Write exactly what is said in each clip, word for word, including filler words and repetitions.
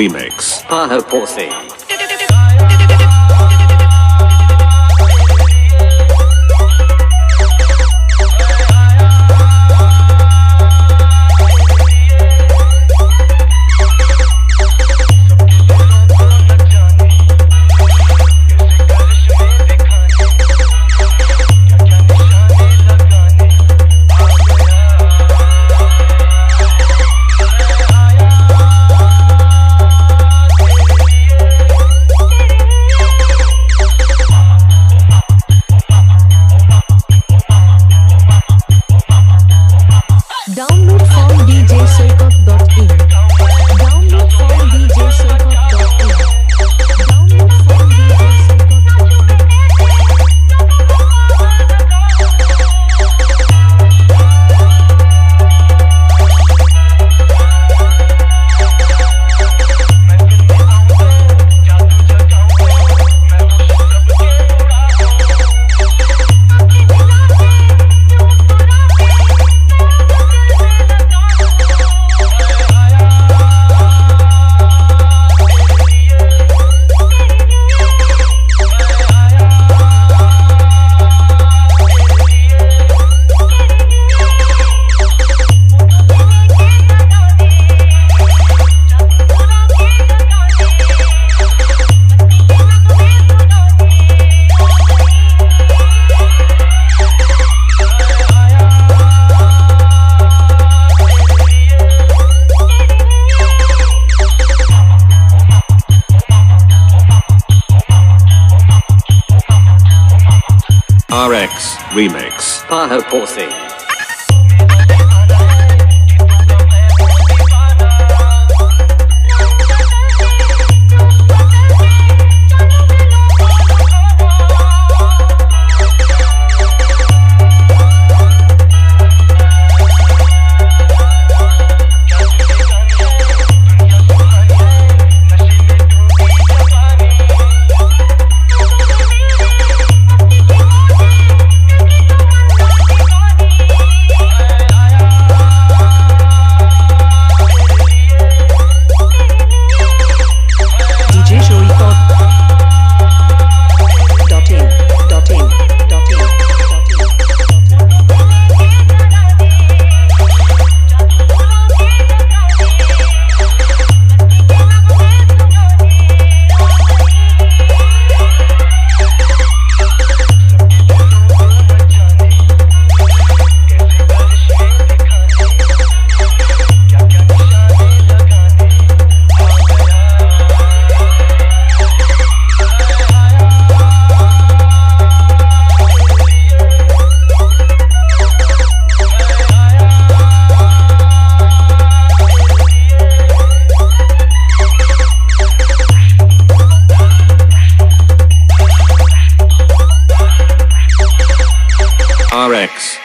remix. Paho Posse. Download from D J Shakeup dot in. Download from D J Shakeup dot in. R X remix. Paho Posse. R X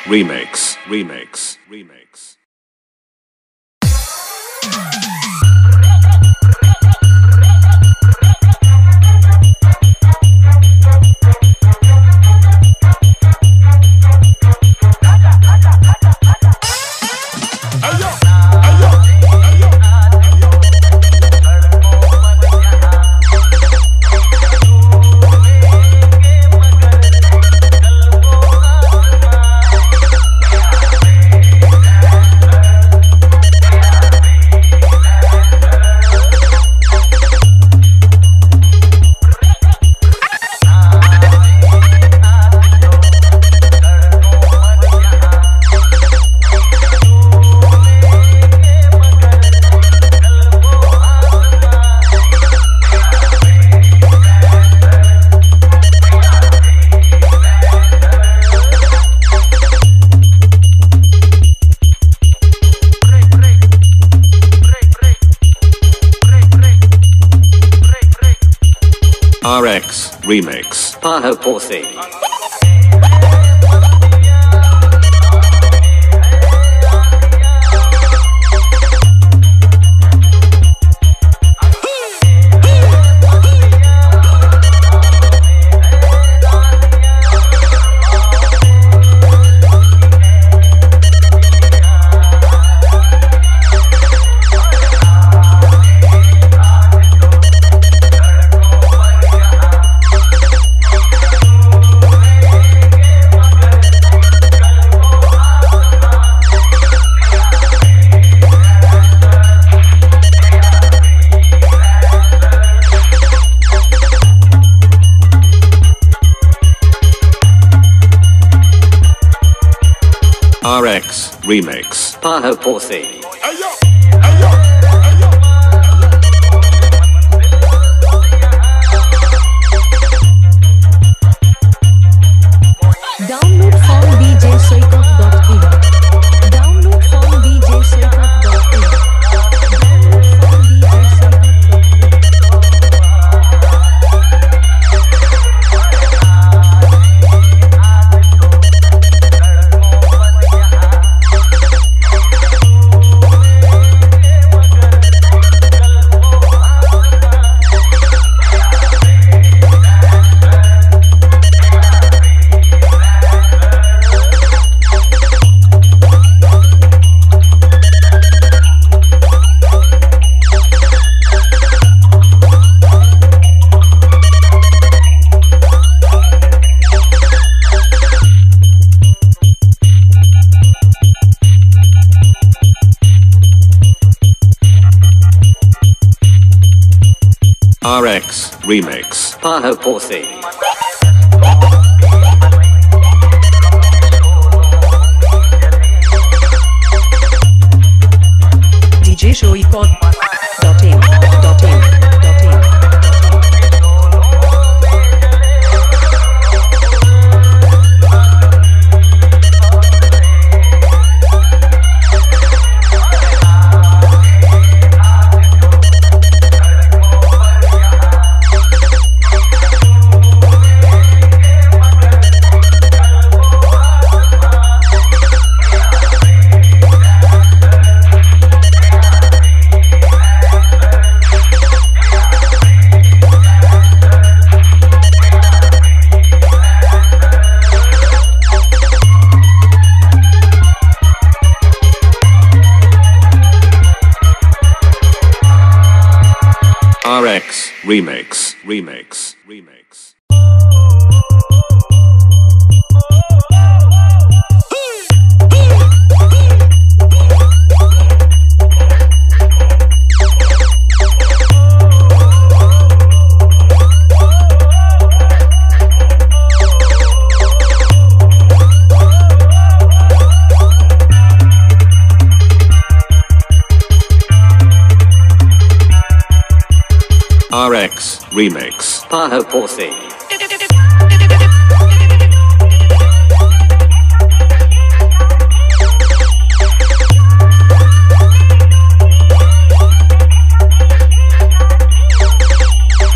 remix, remix, remix. R X remix. Paho Posse. R X Remix. Panoporsi. Download from D J Soykop dot com. R X Remix. Panoporsi. R X Remix, Remix, Remix. R X Remix. Panoporsi. D J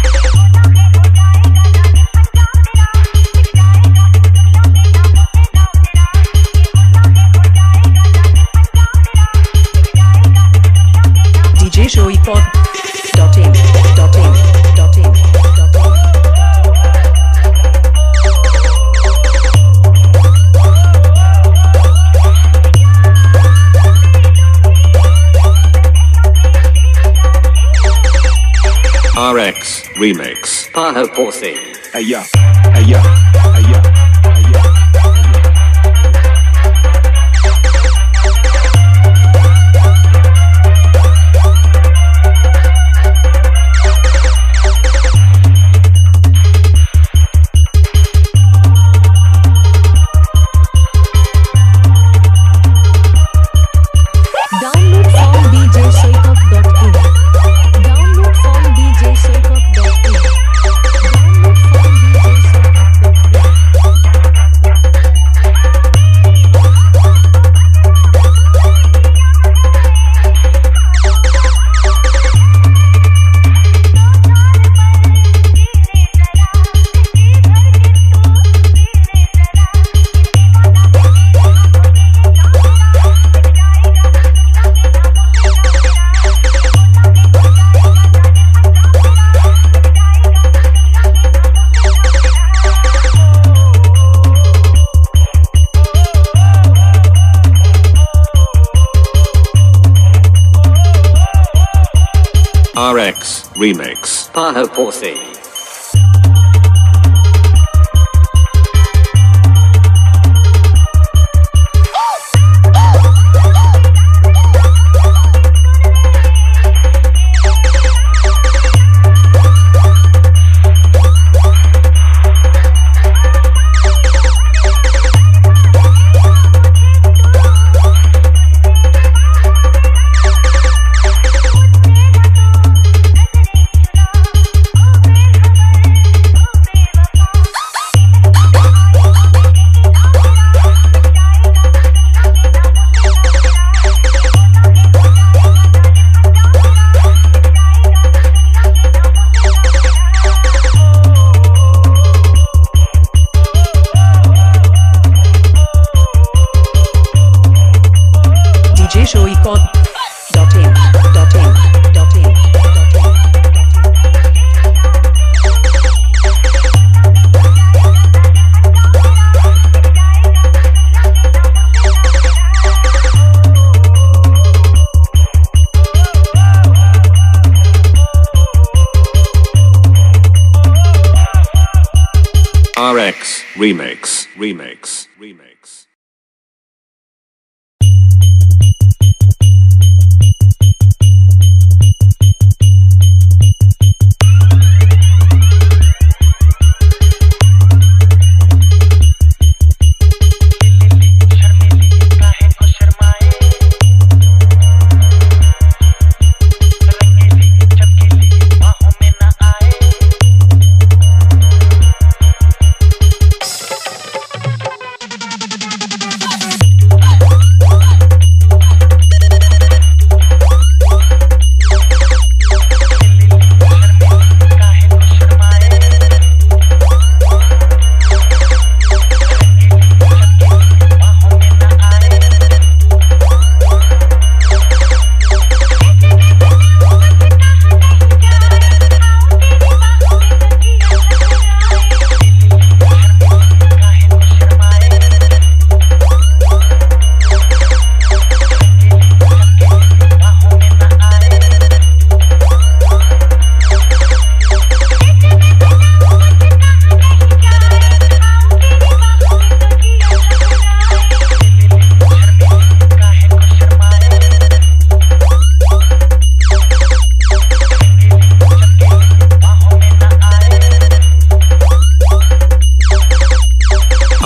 Show R X Remix. Panoporsi. Aya, aya, aya, aya. Download from D J Soykop dot com. R X Remix. Panoporsi. show you called dot in, dot in, dot in. R X remix, remix, remix.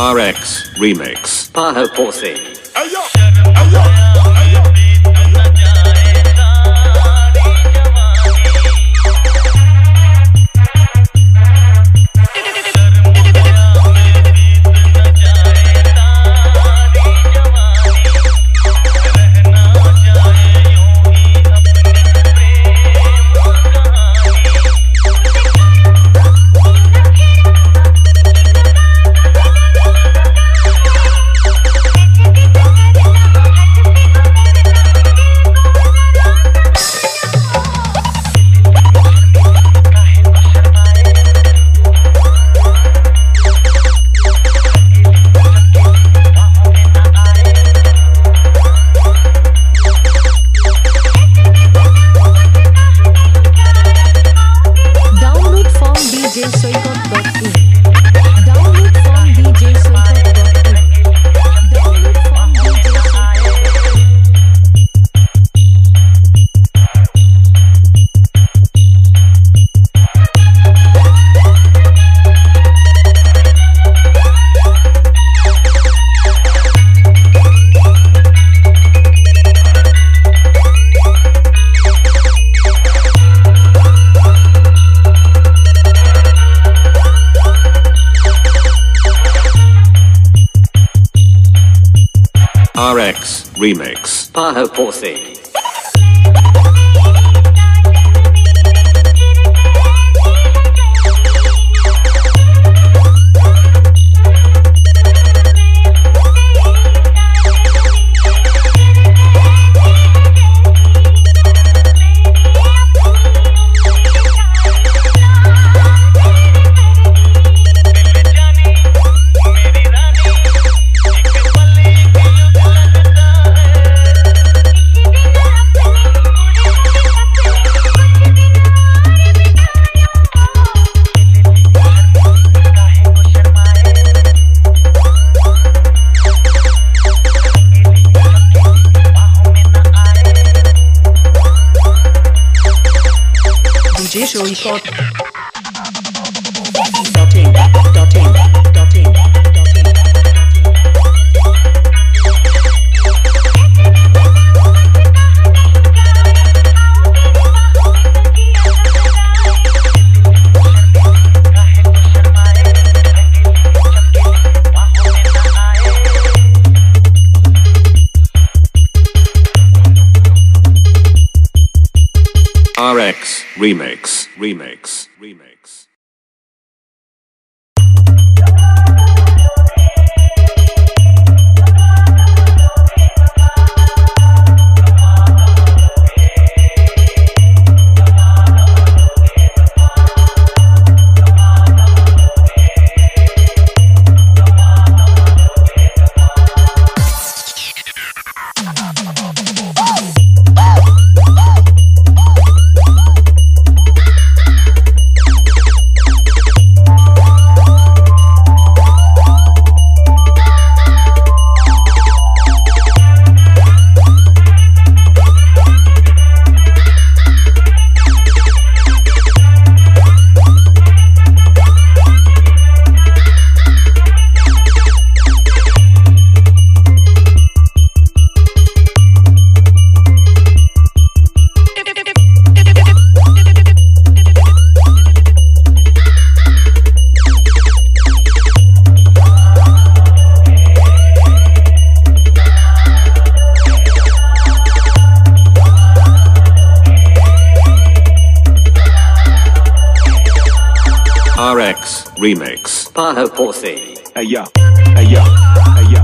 R X remix. Pano Porsi. Ayo! Ayo! Ayo! R X remix. Pano Porsi. D J show you called dot in, dot in, dot in, dot in. R X remix, remix, remix. Rx Remix. Panopothy. Aya, aya, aya.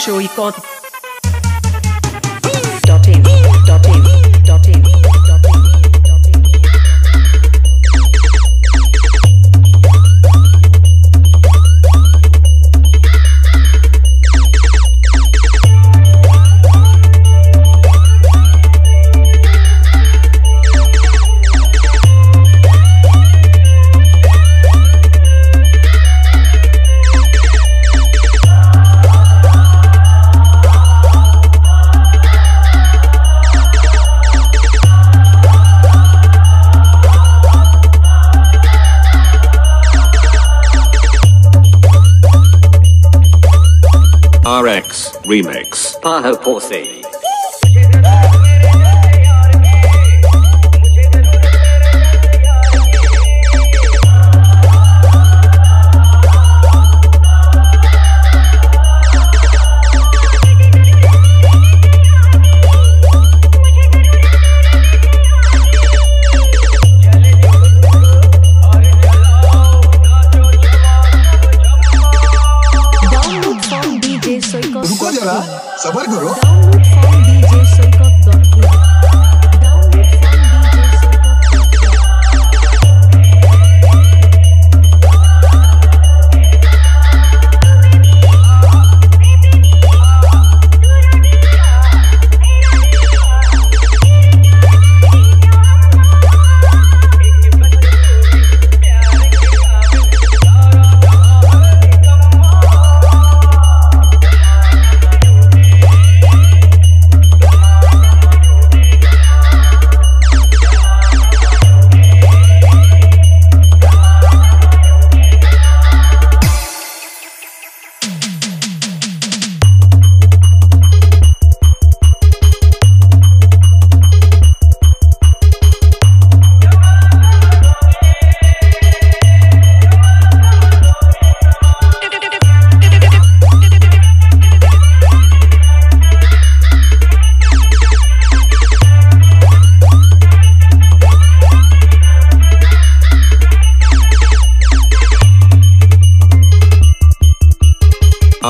Show you got dot in dot in dot in dot in dot in Rx Remix. Panopothy. रुको जरा, सबर करो। Download from DJ सोयकॉप dot com.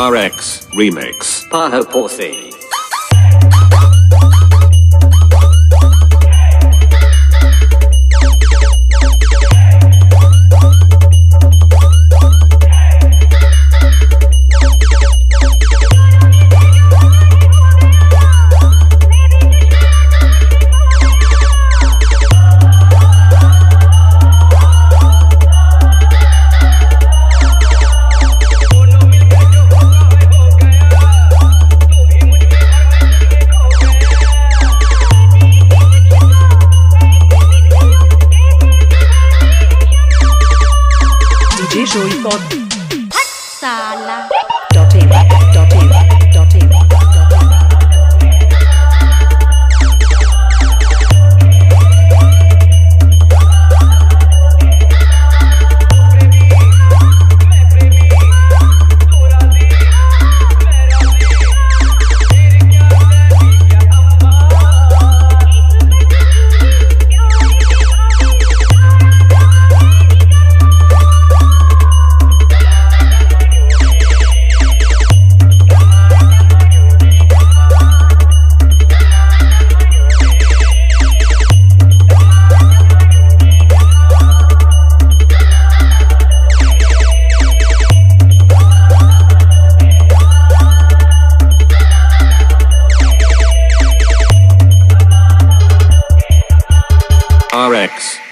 Rx Remix. Panopothy. Sala dot in dot in dot in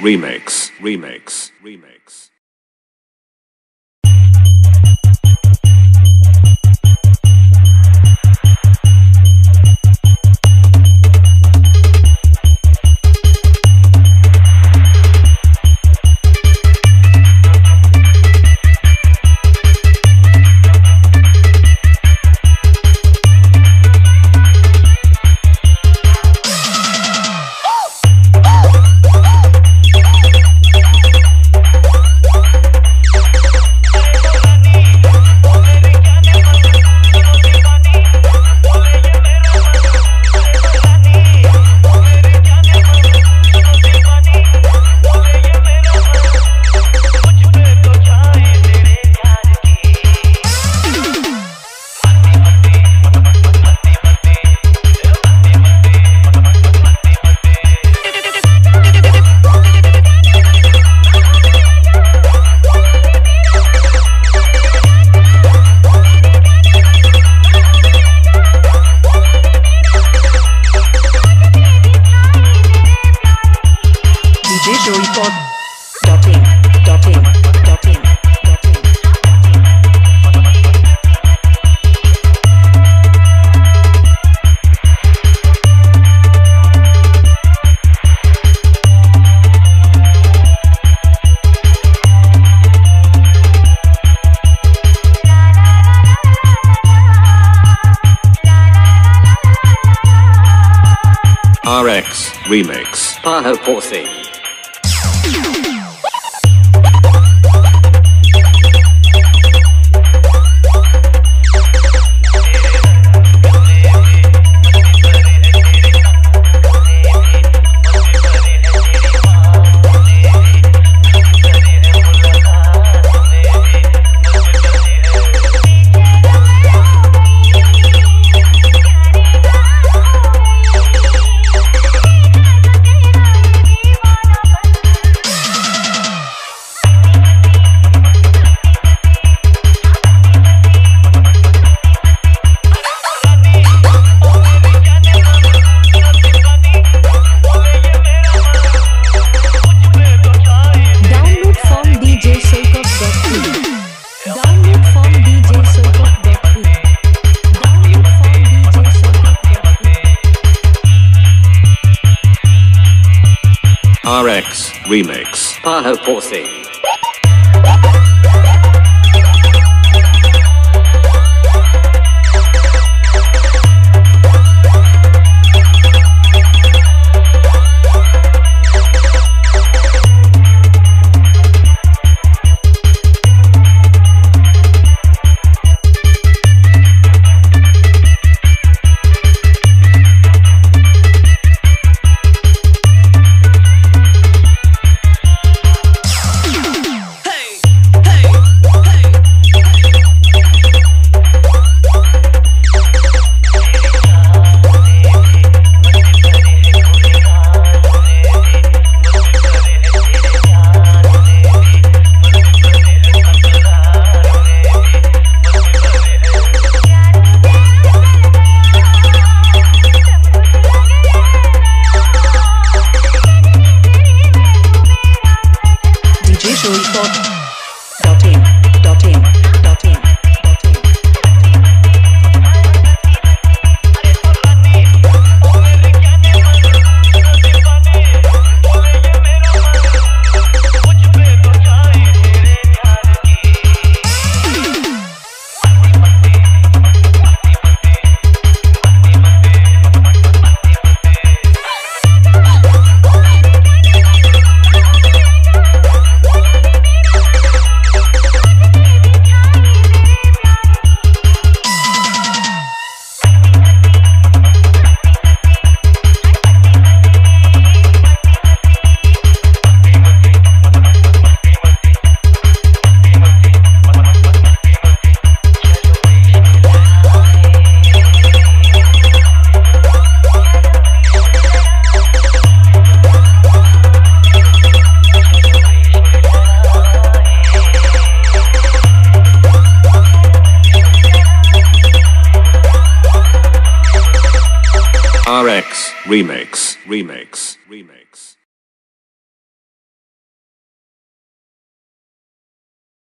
remix, remix, remix. R X remix. Pano Porthy. R X remix. Pano Porthy. R X remix, remix, remix.